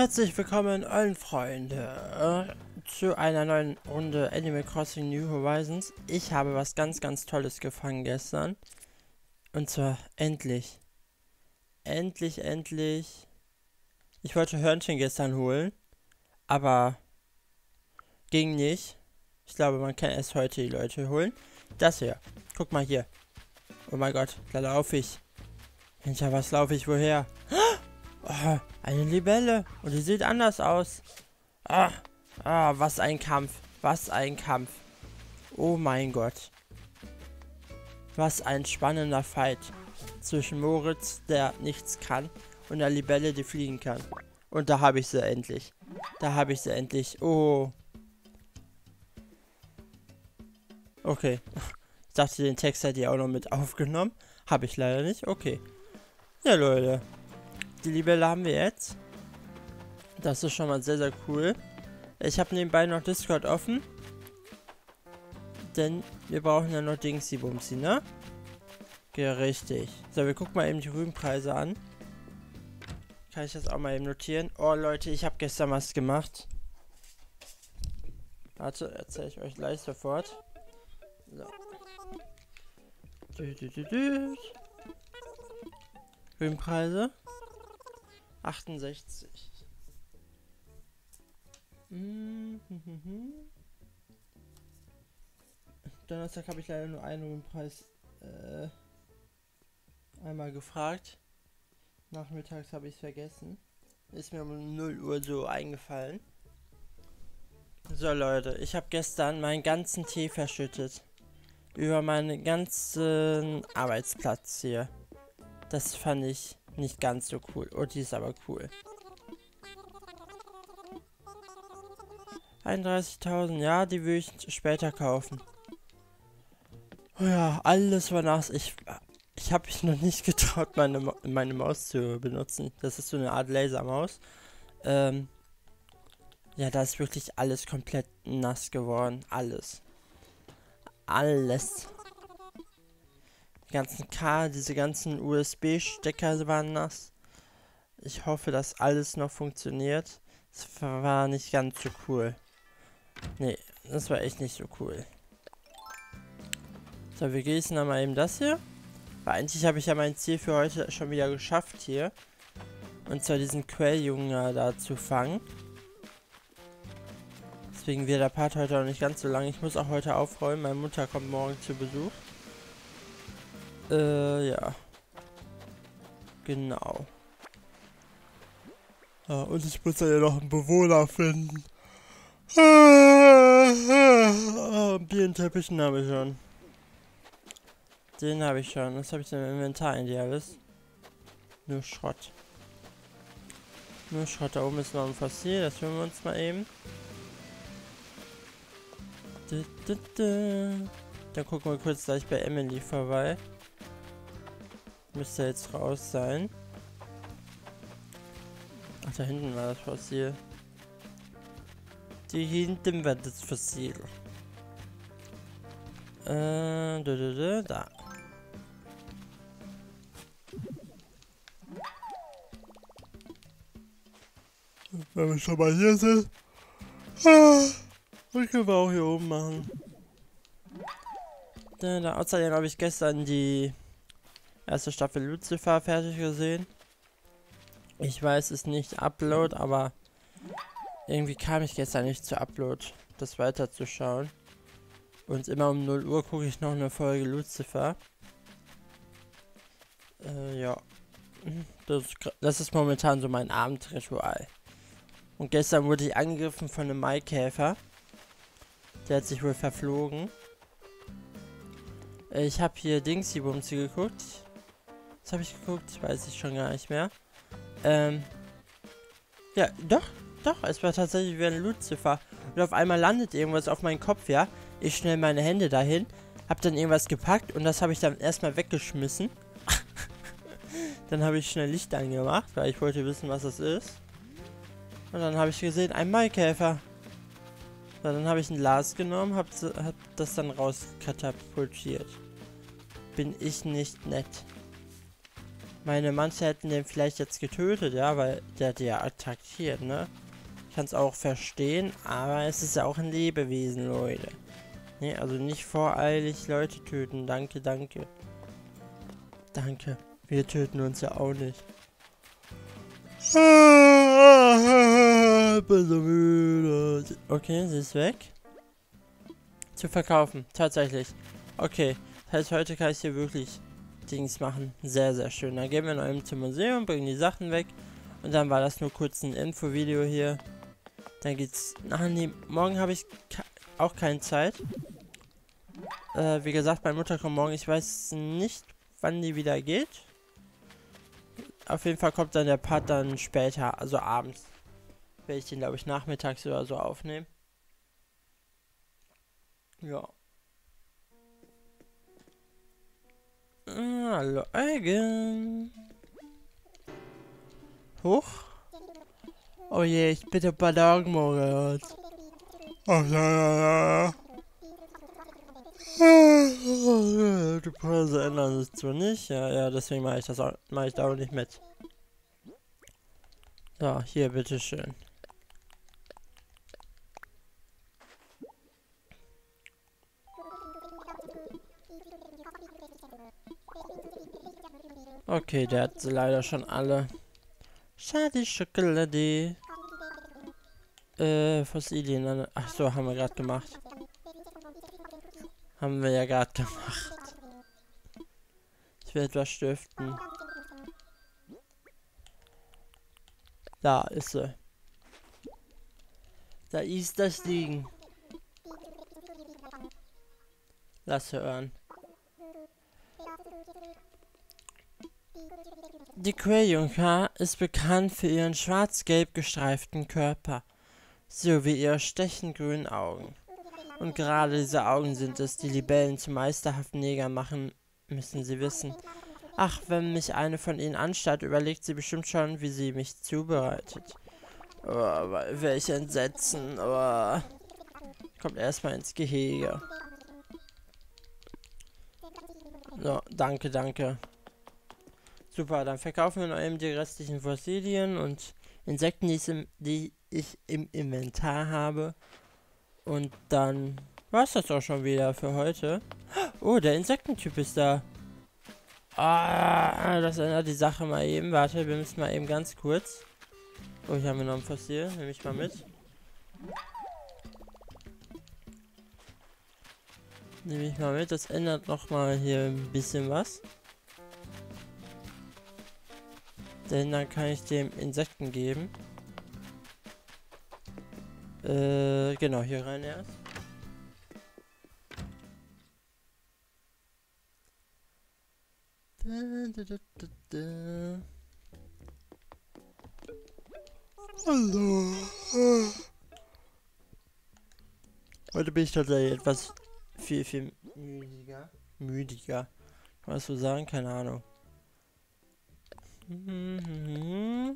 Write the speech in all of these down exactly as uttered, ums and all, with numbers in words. Herzlich willkommen allen Freunde äh, zu einer neuen Runde Animal Crossing New Horizons. Ich habe was ganz ganz Tolles gefangen gestern. Und zwar endlich. Endlich, endlich. Ich wollte Hörnchen gestern holen, aber ging nicht. Ich glaube, man kann erst heute die Leute holen. Das hier. Guck mal hier. Oh mein Gott, da laufe ich. Hinter was laufe ich woher? Oh, eine Libelle. Und die sieht anders aus. Ah, ah, was ein Kampf. Was ein Kampf. Oh mein Gott. Was ein spannender Fight. Zwischen Moritz, der nichts kann, und der Libelle, die fliegen kann. Und da habe ich sie endlich. Da habe ich sie endlich. Oh. Okay. Ich dachte, den Text hätte ich auch noch mit aufgenommen. Habe ich leider nicht. Okay. Ja, Leute. Die Libelle haben wir jetzt. Das ist schon mal sehr, sehr cool. Ich habe nebenbei noch Discord offen. Denn wir brauchen ja noch Dingsy-Bumsy, ne? Ja, richtig. So, wir gucken mal eben die Rübenpreise an. Kann ich das auch mal eben notieren? Oh, Leute, ich habe gestern was gemacht. Warte, erzähle ich euch gleich sofort. So. Dü, dü, dü, dü. Rübenpreise. achtundsechzig. Mm -hmm. Donnerstag habe ich leider nur einen Rübenpreis. Äh, einmal gefragt. Nachmittags habe ich es vergessen. Ist mir um null Uhr so eingefallen. So, Leute, ich habe gestern meinen ganzen Tee verschüttet. Über meinen ganzen Arbeitsplatz hier. Das fand ich nicht ganz so cool. Oh, die ist aber cool. einunddreißigtausend, ja, die will ich später kaufen. Oh ja, alles war nass. Ich... Ich habe mich noch nicht getraut, meine, Ma meine Maus zu benutzen. Das ist so eine Art Lasermaus. Ähm, ja, da ist wirklich alles komplett nass geworden. Alles. Alles. Die ganzen Kabel, diese ganzen U S B-Stecker waren nass. Ich hoffe, dass alles noch funktioniert. Es war nicht ganz so cool. Nee, das war echt nicht so cool. So, wir gießen dann mal eben das hier. Eigentlich habe ich ja mein Ziel für heute schon wieder geschafft hier. Und zwar diesen Querjungfer da zu fangen. Deswegen wird der Part heute auch nicht ganz so lang. Ich muss auch heute aufräumen. Meine Mutter kommt morgen zu Besuch. Äh, ja. Genau. Ja, und ich muss ja noch einen Bewohner finden. Oh, Bierenteppichen habe ich schon. Den habe ich schon. Was habe ich denn im Inventar in dir alles? Nur Schrott. Nur Schrott. Da oben ist noch ein Fossil. Das hören wir uns mal eben. Du, du, du. Dann gucken wir kurz gleich bei Emily vorbei. Müsste jetzt raus sein. Ach, da hinten war das Fossil. Die hinten war das Fossil. Äh, du, du, du, da. Wenn wir schon mal hier sind. Ah, das können wir auch hier oben machen. Da, da. Außerdem habe ich gestern die erste Staffel Lucifer fertig gesehen. Ich weiß, es ist nicht Upload, aber irgendwie kam ich gestern nicht zu Upload, das weiterzuschauen. Und immer um null Uhr gucke ich noch eine Folge Lucifer. Äh, ja. Das, das ist momentan so mein Abendritual. Und gestern wurde ich angegriffen von einem Maikäfer. Der hat sich wohl verflogen. Ich habe hier Dingsy-Bumsy geguckt. Was habe ich geguckt? Weiß ich schon gar nicht mehr. Ähm. Ja, doch, doch. Es war tatsächlich wie ein Lucifer. Und auf einmal landet irgendwas auf meinen Kopf, ja. Ich schnell meine Hände dahin. Hab dann irgendwas gepackt und das habe ich dann erstmal weggeschmissen. Dann habe ich schnell Licht angemacht, weil ich wollte wissen, was das ist. Und dann habe ich gesehen, ein Maikäfer. So, dann habe ich ein Glas genommen, habe hab das dann rauskatapultiert. Bin ich nicht nett. meine manche hätten den vielleicht jetzt getötet, ja, weil der der attackiert, ne? Ich kann es auch verstehen, aber es ist ja auch ein Lebewesen, Leute. Ne, also nicht voreilig Leute töten, danke, danke. Danke, wir töten uns ja auch nicht. Okay, sie ist weg. Zu verkaufen, tatsächlich. Okay, das heißt, heute kann ich hier wirklich Dings machen. Sehr, sehr schön. Dann gehen wir noch eben zum Museum, bringen die Sachen weg. Und dann war das nur kurz ein Infovideo hier. Dann geht's... Ach nee, morgen habe ich auch keine Zeit. Äh, wie gesagt, meine Mutter kommt morgen. Ich weiß nicht, wann die wieder geht. Auf jeden Fall kommt dann der Part dann später, also abends. Werde ich den, glaube ich, nachmittags oder so aufnehmen. Ja. Hallo, Eugen. Hoch. Oh je, ich bitte Ballon, Moritz. Oh ja, ja, ja. Die Preise ändern sich zwar nicht, ja, ja, deswegen mache ich das auch, mache ich da auch nicht mit. So, hier, bitteschön. Okay, der hat sie leider schon alle. Schade, Schokolade. Äh, Fossilien. Ach so, haben wir gerade gemacht. Haben wir ja gerade gemacht. Ich will etwas stiften. Da ist sie. Da ist das Ding. Lass hören. Die Querjungfer ist bekannt für ihren schwarz-gelb gestreiften Körper, sowie ihre stechend grünen Augen. Und gerade diese Augen sind es, die Libellen zu meisterhaften Jägern machen, müssen sie wissen. Ach, wenn mich eine von ihnen anstarrt, überlegt sie bestimmt schon, wie sie mich zubereitet. Oh, welch Entsetzen, oh. Kommt erstmal ins Gehege. So, danke, danke. Super, dann verkaufen wir noch eben die restlichen Fossilien und Insekten, die ich im, die ich im Inventar habe. Und dann war es das auch schon wieder für heute. Oh, der Insektentyp ist da. Ah, das ändert die Sache mal eben. Warte, wir müssen mal eben ganz kurz. Oh, hier haben wir noch ein Fossil. Nehme ich mal mit. Nehme ich mal mit. Das ändert nochmal hier ein bisschen was. Denn dann kann ich dem Insekten geben. Äh, genau, hier rein erst. Hallo. Heute bin ich tatsächlich etwas viel, viel müdiger. Müdiger. Kann man das so sagen? Keine Ahnung. Mhm.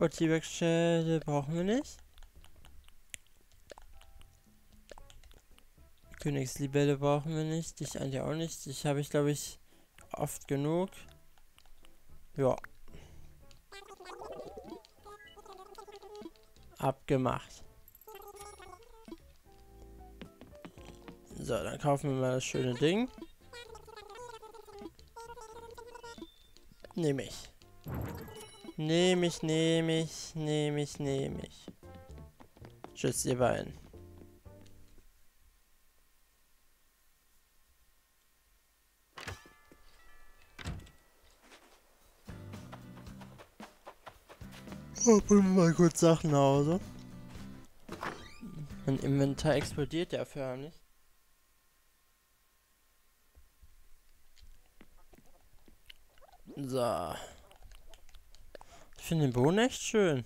Oh, T-Rex-Schädel brauchen wir nicht. Königslibelle brauchen wir nicht. Dich eigentlich auch nicht. Dich habe ich, glaube ich, oft genug. Ja. Abgemacht. So, dann kaufen wir mal das schöne Ding. Nehme ich. Nehme ich, nehme ich, nehme ich, nehme ich. Tschüss, ihr beiden. Oh, bringen wir mal kurz Sachen nach Hause. Mein Inventar explodiert ja förmlich. So. Ich finde den Boden echt schön,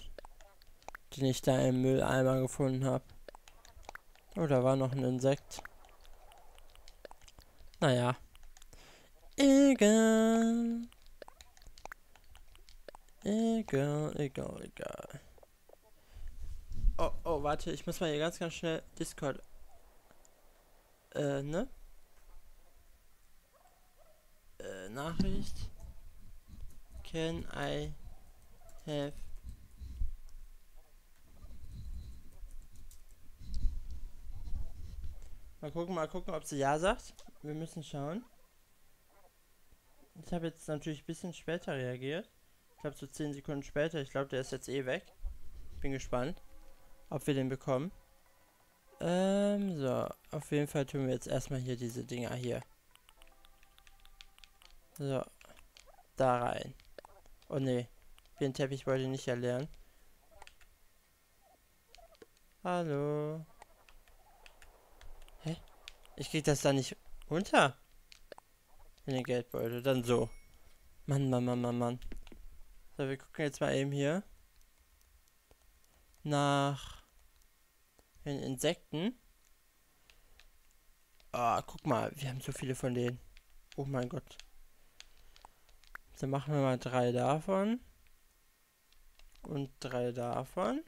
den ich da im Mülleimer gefunden habe. Oh, da war noch ein Insekt. Naja. Egal. Egal, egal, egal. Oh, oh, warte, ich muss mal hier ganz, ganz schnell Discord. Äh, ne? Nachricht. Can I have Mal gucken, mal gucken, ob sie ja sagt. Wir müssen schauen. Ich habe jetzt natürlich ein bisschen später reagiert. Ich glaube, so zehn Sekunden später. Ich glaube, der ist jetzt eh weg. Bin gespannt, ob wir den bekommen. Ähm, so. Auf jeden Fall tun wir jetzt erstmal hier diese Dinger hier. So. Da rein. Oh ne. Den Teppich wollte ich nicht erlernen. Hallo. Hä? Ich krieg das da nicht runter. In den Geldbeutel. Dann so. Mann, Mann, Mann, Mann, Mann. So, wir gucken jetzt mal eben hier. Nach den Insekten. Ah, oh, guck mal. Wir haben so viele von denen. Oh mein Gott. Dann machen wir mal drei davon. Und drei davon.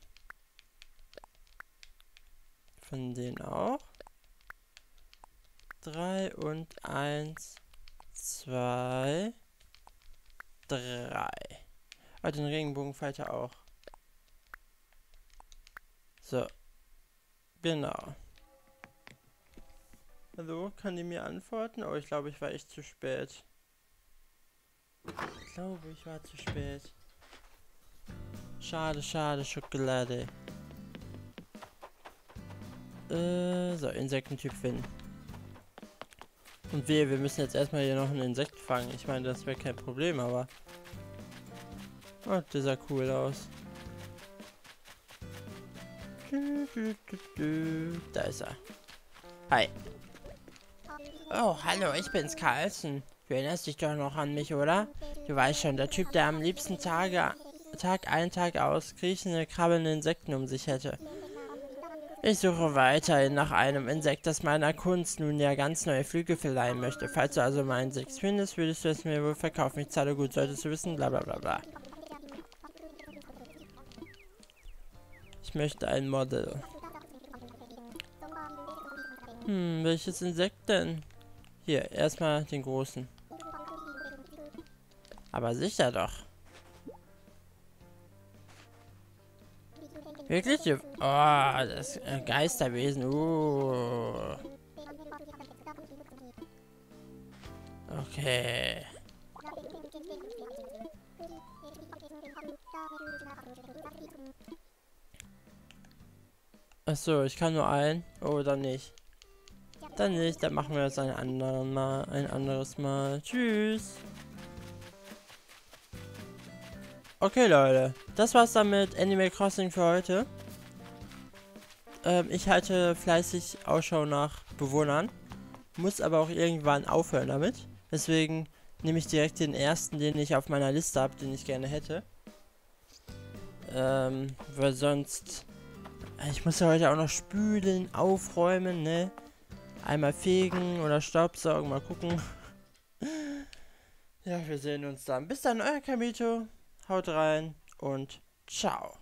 Von denen auch. Drei und eins. Zwei. Drei. Ah, den Regenbogenfighter auch. So. Genau. Hallo, kann die mir antworten? Oh, ich glaube, ich war echt zu spät. Ich glaube, ich war zu spät. Schade, schade, Schokolade. Äh, so, Insektentyp finden. Und wir, wir müssen jetzt erstmal hier noch ein Insekt fangen. Ich meine, das wäre kein Problem, aber... Oh, der sah cool aus. Da ist er. Hi. Oh, hallo, ich bin's, Karlsen. Du erinnerst dich doch noch an mich, oder? Du weißt schon, der Typ, der am liebsten Tage, Tag ein, Tag aus kriechende, krabbelnde Insekten um sich hätte. Ich suche weiterhin nach einem Insekt, das meiner Kunst nun ja ganz neue Flügel verleihen möchte. Falls du also mein Insekt findest, würdest du es mir wohl verkaufen. Ich zahle gut, solltest du wissen, bla bla bla bla. Ich möchte ein Model. Hm, welches Insekt denn? Hier, erstmal den großen. Aber sicher doch. Wirklich? Oh, das Geisterwesen. Uh. Okay. Achso, ich kann nur einen. Oh, dann nicht. Dann nicht, dann machen wir das ein anderes Mal. Ein anderes Mal. Tschüss. Okay, Leute, das war's dann mit Animal Crossing für heute. Ähm, ich halte fleißig Ausschau nach Bewohnern, muss aber auch irgendwann aufhören damit. Deswegen nehme ich direkt den ersten, den ich auf meiner Liste habe, den ich gerne hätte. Ähm, weil sonst... Ich muss ja heute auch noch spülen, aufräumen, ne? Einmal fegen oder Staubsaugen, mal gucken. Ja, wir sehen uns dann. Bis dann, euer Kamito. Haut rein und ciao.